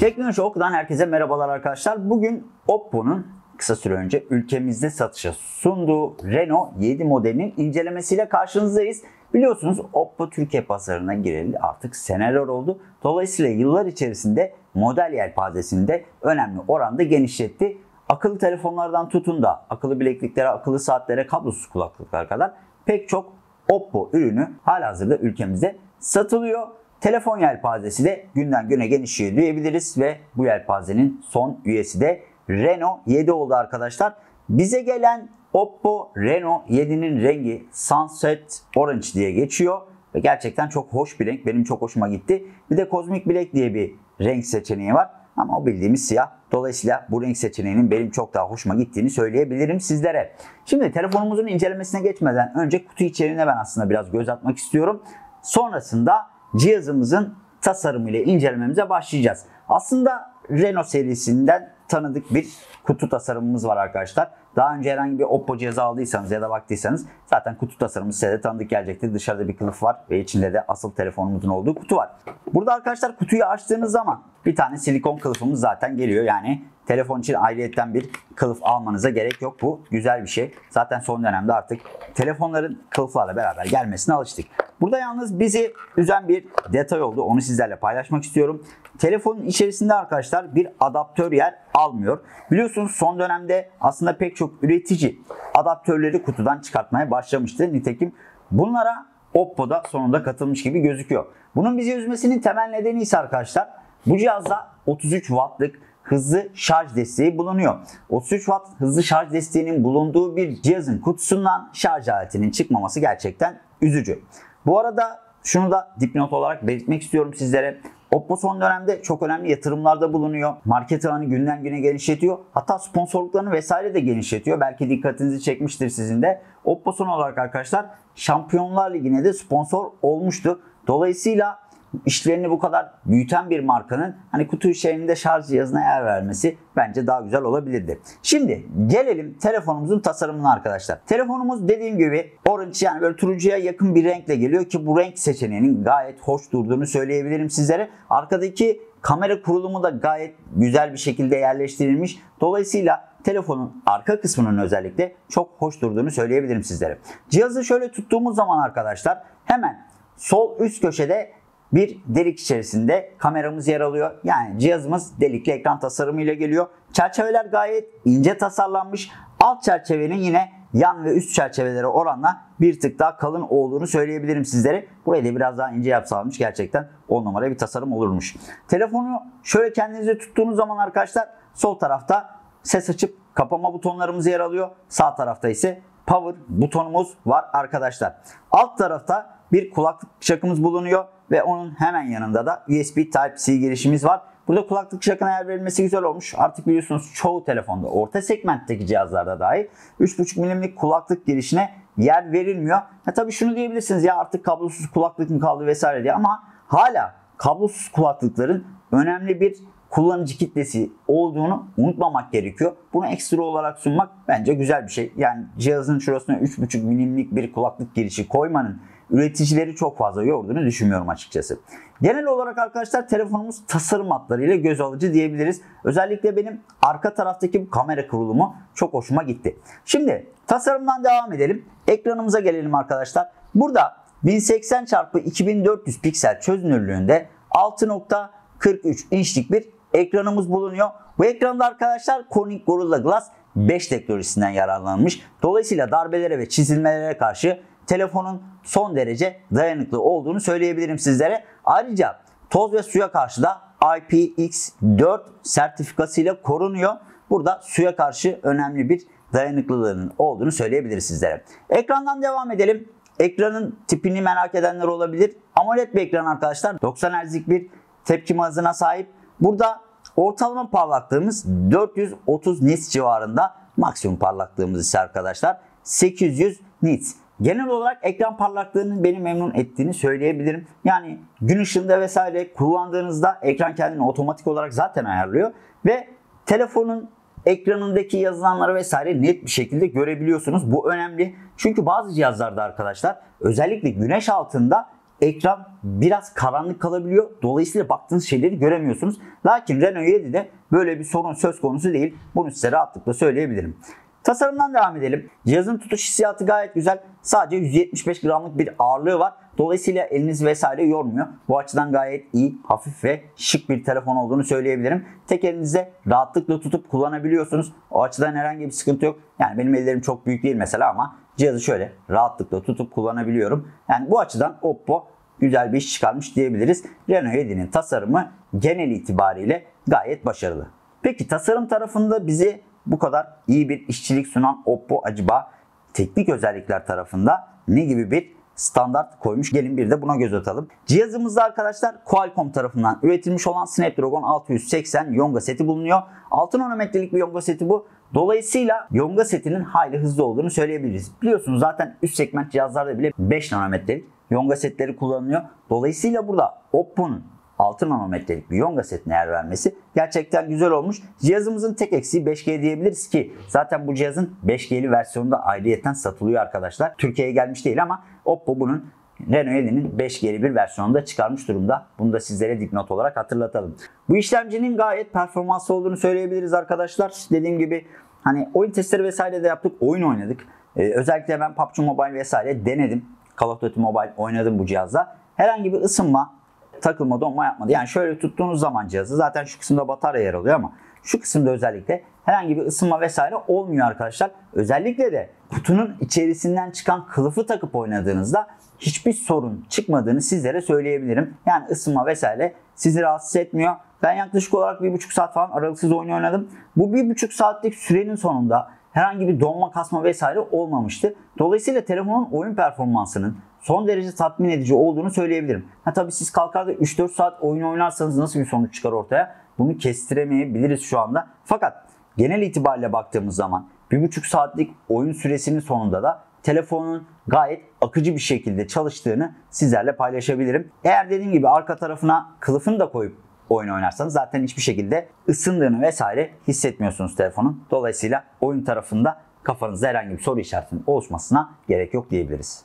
TeknoShock'dan herkese merhabalar arkadaşlar. Bugün Oppo'nun kısa süre önce ülkemizde satışa sunduğu Reno 7 modelinin incelemesiyle karşınızdayız. Biliyorsunuz Oppo Türkiye pazarına gireli artık seneler oldu. Dolayısıyla yıllar içerisinde model yelpazesini de önemli oranda genişletti. Akıllı telefonlardan tutun da akıllı bilekliklere, akıllı saatlere, kablosuz kulaklıklara kadar pek çok Oppo ürünü halihazırda ülkemizde satılıyor. Telefon yelpazesi de günden güne genişliyor diyebiliriz ve bu yelpazenin son üyesi de Reno 7 oldu arkadaşlar. Bize gelen Oppo Reno 7'nin rengi Sunset Orange diye geçiyor ve gerçekten çok hoş bir renk. Benim çok hoşuma gitti. Bir de Cosmic Black diye bir renk seçeneği var ama o bildiğimiz siyah. Dolayısıyla bu renk seçeneğinin benim çok daha hoşuma gittiğini söyleyebilirim sizlere. Şimdi telefonumuzun incelemesine geçmeden önce kutu içeriğine ben aslında biraz göz atmak istiyorum. Sonrasında cihazımızın tasarımıyla incelememize başlayacağız. Aslında Reno serisinden tanıdık bir kutu tasarımımız var arkadaşlar. Daha önce herhangi bir Oppo cihazı aldıysanız ya da baktıysanız zaten kutu tasarımımız size de tanıdık gelecektir. Dışarıda bir kılıf var ve içinde de asıl telefonumuzun olduğu kutu var. Burada arkadaşlar kutuyu açtığınız zaman bir tane silikon kılıfımız zaten geliyor. Yani telefon için ayrıyetten bir kılıf almanıza gerek yok. Bu güzel bir şey. Zaten son dönemde artık telefonların kılıflarla beraber gelmesine alıştık. Burada yalnız bizi üzen bir detay oldu. Onu sizlerle paylaşmak istiyorum. Telefonun içerisinde arkadaşlar bir adaptör yer almıyor. Biliyorsunuz son dönemde aslında pek çok üretici adaptörleri kutudan çıkartmaya başlamıştı. Nitekim bunlara Oppo da sonunda katılmış gibi gözüküyor. Bunun bizi üzmesinin temel nedeni ise arkadaşlar bu cihazda 33 wattlık hızlı şarj desteği bulunuyor. 33 watt hızlı şarj desteğinin bulunduğu bir cihazın kutusundan şarj aletinin çıkmaması gerçekten üzücü. Bu arada şunu da dipnot olarak belirtmek istiyorum sizlere. Oppo son dönemde çok önemli yatırımlarda bulunuyor. Market ağını günden güne genişletiyor. Hatta sponsorluklarını vesaire de genişletiyor. Belki dikkatinizi çekmiştir sizin de. Oppo son olarak arkadaşlar Şampiyonlar Ligi'ne de sponsor olmuştu. Dolayısıyla işlerini bu kadar büyüten bir markanın hani kutu içerisinde şarj cihazına yer vermesi bence daha güzel olabilirdi. Şimdi gelelim telefonumuzun tasarımına arkadaşlar. Telefonumuz dediğim gibi orange, yani böyle turuncuya yakın bir renkle geliyor ki bu renk seçeneğinin gayet hoş durduğunu söyleyebilirim sizlere. Arkadaki kamera kurulumu da gayet güzel bir şekilde yerleştirilmiş. Dolayısıyla telefonun arka kısmının özellikle çok hoş durduğunu söyleyebilirim sizlere. Cihazı şöyle tuttuğumuz zaman arkadaşlar hemen sol üst köşede bir delik içerisinde kameramız yer alıyor. Yani cihazımız delikli ekran tasarımıyla geliyor. Çerçeveler gayet ince tasarlanmış. Alt çerçevenin yine yan ve üst çerçevelere oranla bir tık daha kalın olduğunu söyleyebilirim sizlere. Burayı da biraz daha ince yapsalarmış gerçekten 10 numara bir tasarım olurmuş. Telefonu şöyle kendinize tuttuğunuz zaman arkadaşlar sol tarafta ses açıp kapama butonlarımız yer alıyor. Sağ tarafta ise power butonumuz var arkadaşlar. Alt tarafta bir kulaklık şakımız bulunuyor. Ve onun hemen yanında da USB Type-C girişimiz var. Burada kulaklık şakına yer verilmesi güzel olmuş. Artık biliyorsunuz çoğu telefonda, orta segmentteki cihazlarda dahi 3.5 mm'lik kulaklık girişine yer verilmiyor. Tabii şunu diyebilirsiniz, ya artık kablosuz kulaklık mı kaldı vesaire diye, ama hala kablosuz kulaklıkların önemli bir kullanıcı kitlesi olduğunu unutmamak gerekiyor. Bunu ekstra olarak sunmak bence güzel bir şey. Yani cihazın şurasına 3.5 mm'lik bir kulaklık girişi koymanın üreticileri çok fazla yorduğunu düşünmüyorum açıkçası. Genel olarak arkadaşlar telefonumuz tasarım hatlarıyla göz alıcı diyebiliriz. Özellikle benim arka taraftaki bu kamera kurulumu çok hoşuma gitti. Şimdi tasarımdan devam edelim. Ekranımıza gelelim arkadaşlar. Burada 1080x2400 piksel çözünürlüğünde 6.43 inçlik bir ekranımız bulunuyor. Bu ekranda arkadaşlar Corning Gorilla Glass 5 teknolojisinden yararlanmış. Dolayısıyla darbelere ve çizilmelere karşı telefonun son derece dayanıklı olduğunu söyleyebilirim sizlere. Ayrıca toz ve suya karşı da IPX4 sertifikasıyla korunuyor. Burada suya karşı önemli bir dayanıklılığının olduğunu söyleyebiliriz sizlere. Ekrandan devam edelim. Ekranın tipini merak edenler olabilir. AMOLED bir ekran arkadaşlar. 90 Hz'lik bir tepkime hızına sahip. Burada ortalama parlaklığımız 430 nits civarında. Maksimum parlaklığımız ise arkadaşlar 800 nits. Genel olarak ekran parlaklığının beni memnun ettiğini söyleyebilirim. Yani gün ışığında vesaire kullandığınızda ekran kendini otomatik olarak zaten ayarlıyor. Ve telefonun ekranındaki yazılanları vesaire net bir şekilde görebiliyorsunuz. Bu önemli. Çünkü bazı cihazlarda arkadaşlar özellikle güneş altında ekran biraz karanlık kalabiliyor. Dolayısıyla baktığınız şeyleri göremiyorsunuz. Lakin Renault 7'de böyle bir sorun söz konusu değil. Bunu size rahatlıkla söyleyebilirim. Tasarımdan devam edelim. Cihazın tutuş hissiyatı gayet güzel. Sadece 175 gramlık bir ağırlığı var. Dolayısıyla eliniz vesaire yormuyor. Bu açıdan gayet iyi, hafif ve şık bir telefon olduğunu söyleyebilirim. Tek elinizde rahatlıkla tutup kullanabiliyorsunuz. O açıdan herhangi bir sıkıntı yok. Yani benim ellerim çok büyük değil mesela ama cihazı şöyle rahatlıkla tutup kullanabiliyorum. Yani bu açıdan Oppo güzel bir iş çıkarmış diyebiliriz. Renault 7'nin tasarımı genel itibariyle gayet başarılı. Peki tasarım tarafında bizi bu kadar iyi bir işçilik sunan Oppo acaba teknik özellikler tarafında ne gibi bir standart koymuş? Gelin bir de buna göz atalım. Cihazımızda arkadaşlar Qualcomm tarafından üretilmiş olan Snapdragon 680 Yonga seti bulunuyor. 6 nanometrelik bir Yonga seti bu. Dolayısıyla Yonga setinin hayli hızlı olduğunu söyleyebiliriz. Biliyorsunuz zaten üst segment cihazlarda bile 5 nanometrelik Yonga setleri kullanılıyor. Dolayısıyla burada Oppo'nun 6 nanometrelik bir Yonga setine yer vermesi gerçekten güzel olmuş. Cihazımızın tek eksiği 5G diyebiliriz ki zaten bu cihazın 5G'li versiyonu da ayrıyeten satılıyor arkadaşlar. Türkiye'ye gelmiş değil ama Oppo bunun Renault 7'nin 5G'li bir versiyonunu da çıkarmış durumda. Bunu da sizlere dipnot olarak hatırlatalım. Bu işlemcinin gayet performanslı olduğunu söyleyebiliriz arkadaşlar. Dediğim gibi hani oyun testleri vesaire de yaptık, oyun oynadık. Özellikle ben PUBG Mobile vesaire denedim. Call of Duty Mobile oynadım bu cihazda. Herhangi bir ısınma, takılma, donma yapmadı. Yani şöyle tuttuğunuz zaman cihazı, zaten şu kısımda batarya yer alıyor ama şu kısımda özellikle herhangi bir ısınma vesaire olmuyor arkadaşlar. Özellikle de kutunun içerisinden çıkan kılıfı takıp oynadığınızda hiçbir sorun çıkmadığını sizlere söyleyebilirim. Yani ısınma vesaire sizi rahatsız etmiyor. Ben yaklaşık olarak 1,5 saat falan aralıksız oyun oynadım. Bu 1,5 saatlik sürenin sonunda herhangi bir donma, kasma vesaire olmamıştı. Dolayısıyla telefonun oyun performansının son derece tatmin edici olduğunu söyleyebilirim. Ha tabii siz kalkar da 3-4 saat oyun oynarsanız nasıl bir sonuç çıkar ortaya? Bunu kestiremeyebiliriz şu anda. Fakat genel itibariyle baktığımız zaman 1,5 saatlik oyun süresinin sonunda da telefonun gayet akıcı bir şekilde çalıştığını sizlerle paylaşabilirim. Eğer dediğim gibi arka tarafına kılıfını da koyup oyun oynarsanız zaten hiçbir şekilde ısındığını vesaire hissetmiyorsunuz telefonun. Dolayısıyla oyun tarafında kafanızda herhangi bir soru işaretinin oluşmasına gerek yok diyebiliriz.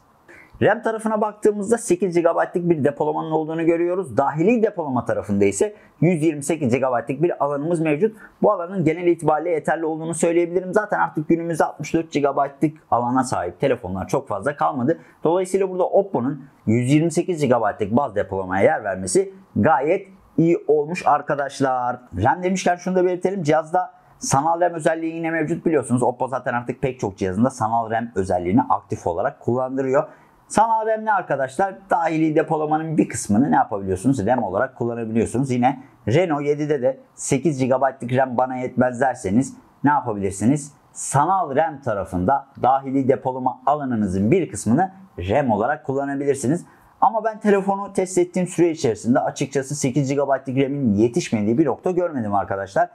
RAM tarafına baktığımızda 8 GB'lık bir depolamanın olduğunu görüyoruz. Dahili depolama tarafında ise 128 GB'lık bir alanımız mevcut. Bu alanın genel itibariyle yeterli olduğunu söyleyebilirim. Zaten artık günümüzde 64 GB'lık alana sahip telefonlar çok fazla kalmadı. Dolayısıyla burada Oppo'nun 128 GB'lık baz depolamaya yer vermesi gayet iyi olmuş arkadaşlar. RAM demişken şunu da belirtelim. Cihazda sanal RAM özelliği yine mevcut, biliyorsunuz. Oppo zaten artık pek çok cihazında sanal RAM özelliğini aktif olarak kullandırıyor. Sanal RAM ne arkadaşlar? Dahili depolamanın bir kısmını ne yapabiliyorsunuz? RAM olarak kullanabiliyorsunuz. Yine Renault 7'de de 8 GB'lık RAM bana yetmez derseniz ne yapabilirsiniz? Sanal RAM tarafında dahili depolama alanınızın bir kısmını RAM olarak kullanabilirsiniz. Ama ben telefonu test ettiğim süre içerisinde açıkçası 8 GB'lık RAM'in yetişmediği bir nokta görmedim arkadaşlar.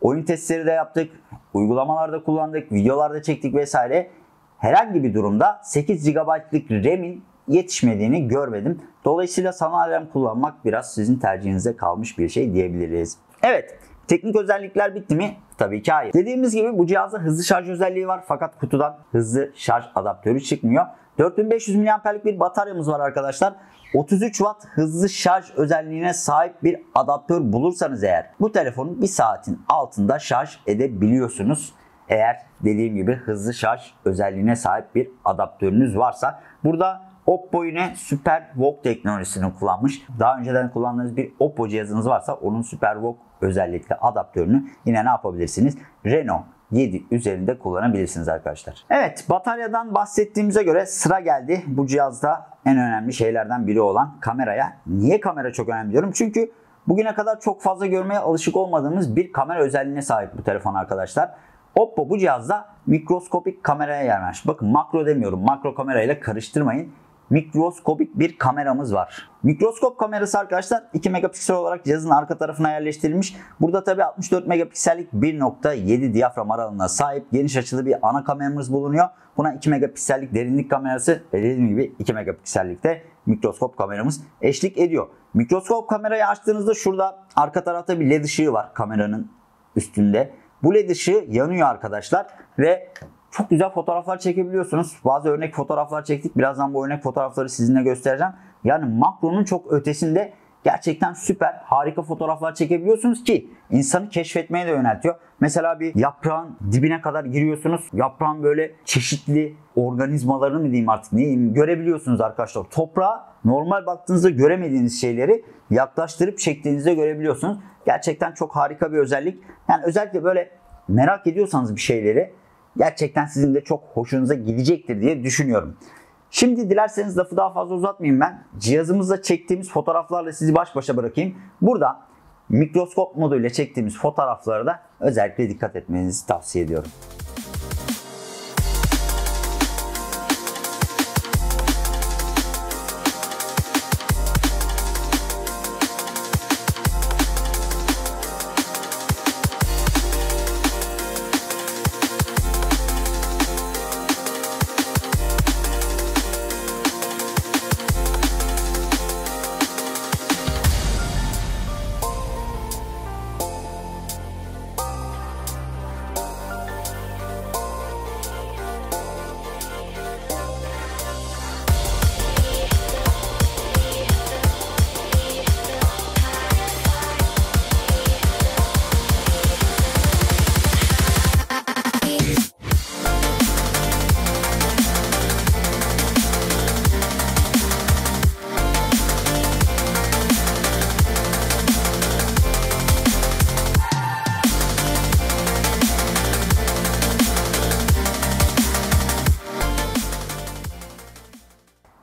Oyun testleri de yaptık, uygulamalarda kullandık, videolarda çektik vesaire. Herhangi bir durumda 8 GB'lık RAM'in yetişmediğini görmedim. Dolayısıyla sanal RAM kullanmak biraz sizin tercihinize kalmış bir şey diyebiliriz. Evet, teknik özellikler bitti mi? Tabii ki hayır. Dediğimiz gibi bu cihazda hızlı şarj özelliği var fakat kutudan hızlı şarj adaptörü çıkmıyor. 4500 mAh'lik bir bataryamız var arkadaşlar. 33 Watt hızlı şarj özelliğine sahip bir adaptör bulursanız eğer bu telefonu 1 saatin altında şarj edebiliyorsunuz. Eğer dediğim gibi hızlı şarj özelliğine sahip bir adaptörünüz varsa. Burada Oppo yine SuperVOOC teknolojisini kullanmış. Daha önceden kullandığınız bir Oppo cihazınız varsa onun SuperVOOC özellikli adaptörünü yine ne yapabilirsiniz? Renault 7 üzerinde kullanabilirsiniz arkadaşlar. Evet, bataryadan bahsettiğimize göre sıra geldi bu cihazda en önemli şeylerden biri olan kameraya. Niye kamera çok önemli diyorum? Çünkü bugüne kadar çok fazla görmeye alışık olmadığımız bir kamera özelliğine sahip bu telefon arkadaşlar. Oppo bu cihazda mikroskopik kameraya yer vermiş. Bakın makro demiyorum, makro kamerayla karıştırmayın. Mikroskopik bir kameramız var. Mikroskop kamerası arkadaşlar 2 megapiksel olarak cihazın arka tarafına yerleştirilmiş. Burada tabi 64 megapiksellik 1.7 diyafram aralığına sahip geniş açılı bir ana kameramız bulunuyor. Buna 2 megapiksellik derinlik kamerası ve dediğim gibi 2 megapiksellikte mikroskop kameramız eşlik ediyor. Mikroskop kamerayı açtığınızda şurada arka tarafta bir led ışığı var kameranın üstünde. Bu led ışığı yanıyor arkadaşlar ve Çok güzel fotoğraflar çekebiliyorsunuz. Bazı örnek fotoğraflar çektik. Birazdan bu örnek fotoğrafları sizinle göstereceğim. Yani makronun çok ötesinde gerçekten süper, harika fotoğraflar çekebiliyorsunuz ki insanı keşfetmeye de yöneltiyor. Mesela bir yaprağın dibine kadar giriyorsunuz. Yaprağın böyle çeşitli organizmalarını mı diyeyim artık, neyim, görebiliyorsunuz arkadaşlar. Toprağa normal baktığınızda göremediğiniz şeyleri yaklaştırıp çektiğinizde görebiliyorsunuz. Gerçekten çok harika bir özellik. Yani özellikle böyle merak ediyorsanız bir şeyleri, gerçekten sizin de çok hoşunuza gidecektir diye düşünüyorum. Şimdi dilerseniz lafı daha fazla uzatmayayım ben. Cihazımızla çektiğimiz fotoğraflarla sizi baş başa bırakayım. Burada mikroskop moduyla çektiğimiz fotoğraflara da özellikle dikkat etmenizi tavsiye ediyorum.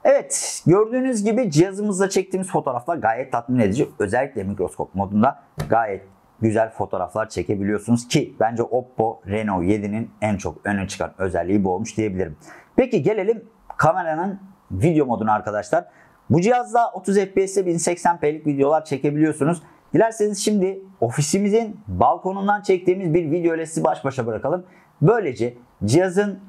Evet, gördüğünüz gibi cihazımızla çektiğimiz fotoğraflar gayet tatmin edici. Özellikle mikroskop modunda gayet güzel fotoğraflar çekebiliyorsunuz ki bence Oppo Reno 7'nin en çok öne çıkan özelliği bu olmuş diyebilirim. Peki gelelim kameranın video moduna arkadaşlar. Bu cihazla 30 FPS'te 1080p'lik videolar çekebiliyorsunuz. Dilerseniz şimdi ofisimizin balkonundan çektiğimiz bir video ile sizi baş başa bırakalım. Böylece cihazın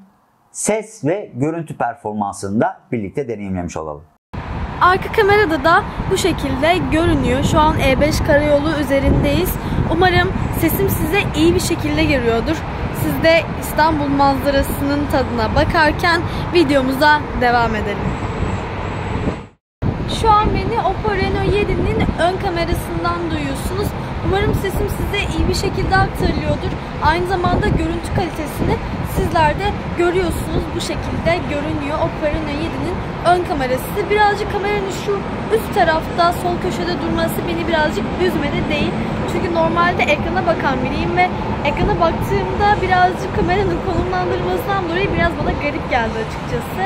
ses ve görüntü performansını da birlikte deneyimlemiş olalım. Arka kamerada da bu şekilde görünüyor. Şu an E5 karayolu üzerindeyiz. Umarım sesim size iyi bir şekilde geliyordur. Siz de İstanbul manzarasının tadına bakarken videomuza devam edelim. Şu an beni Oppo Reno 7'nin ön kamerasından duyuyorsunuz. Umarım sesim size iyi bir şekilde aktarılıyordur. Aynı zamanda görüntü kalitesini sizler de görüyorsunuz. Bu şekilde görünüyor. Oppo Reno 7'nin ön kamerası. Birazcık kameranın şu üst tarafta, sol köşede durması beni birazcık üzmedi değil. Çünkü normalde ekrana bakan biriyim ve ekrana baktığımda birazcık kameranın konumlandırmasından dolayı biraz bana garip geldi açıkçası.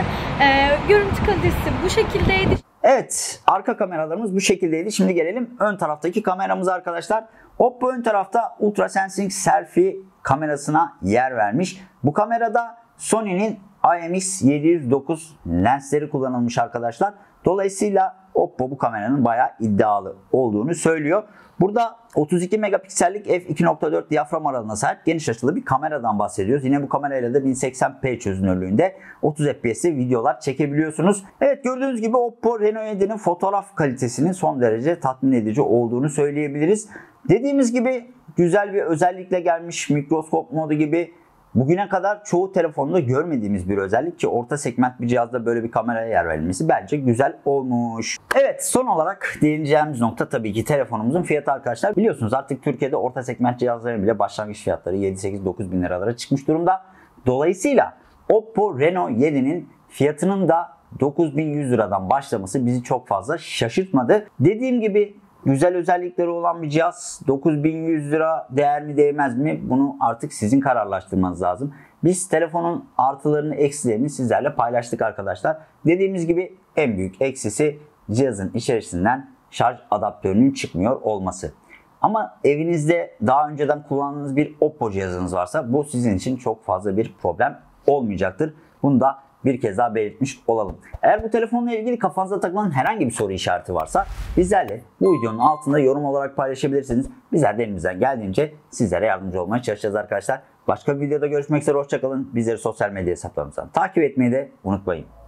Görüntü kalitesi bu şekildeydi. Evet, arka kameralarımız bu şekildeydi. Şimdi gelelim ön taraftaki kameramıza arkadaşlar. Oppo ön tarafta Ultra Sensing Selfie kamerasına yer vermiş. Bu kamerada Sony'nin IMX709 lensleri kullanılmış arkadaşlar. Dolayısıyla Oppo bu kameranın bayağı iddialı olduğunu söylüyor. Burada 32 megapiksellik f2.4 diyafram aralığına sahip geniş açılı bir kameradan bahsediyoruz. Yine bu kamerayla da 1080p çözünürlüğünde 30 FPS'te videolar çekebiliyorsunuz. Evet, gördüğünüz gibi Oppo Reno 7'nin fotoğraf kalitesinin son derece tatmin edici olduğunu söyleyebiliriz. Dediğimiz gibi güzel bir özellikle gelmiş, mikroskop modu gibi. Bugüne kadar çoğu telefonda görmediğimiz bir özellik ki orta segment bir cihazda böyle bir kameraya yer verilmesi bence güzel olmuş. Evet, son olarak değineceğimiz nokta tabii ki telefonumuzun fiyatı arkadaşlar. Biliyorsunuz artık Türkiye'de orta segment cihazların bile başlangıç fiyatları 7-8-9 bin liralara çıkmış durumda. Dolayısıyla Oppo Reno 7'nin fiyatının da 9100 liradan başlaması bizi çok fazla şaşırtmadı. Dediğim gibi güzel özellikleri olan bir cihaz 9100 lira değer mi değmez mi, bunu artık sizin kararlaştırmanız lazım. Biz telefonun artılarını, eksilerini sizlerle paylaştık arkadaşlar. Dediğimiz gibi en büyük eksisi cihazın içerisinden şarj adaptörünün çıkmıyor olması. Ama evinizde daha önceden kullandığınız bir Oppo cihazınız varsa bu sizin için çok fazla bir problem olmayacaktır. Bunu da bir kez daha belirtmiş olalım. Eğer bu telefonla ilgili kafanıza takılan herhangi bir soru işareti varsa bizlerle bu videonun altında yorum olarak paylaşabilirsiniz. Bizler de elimizden geldiğince sizlere yardımcı olmaya çalışacağız arkadaşlar. Başka bir videoda görüşmek üzere, hoşçakalın. Bizleri sosyal medya hesaplarımızdan takip etmeyi de unutmayın.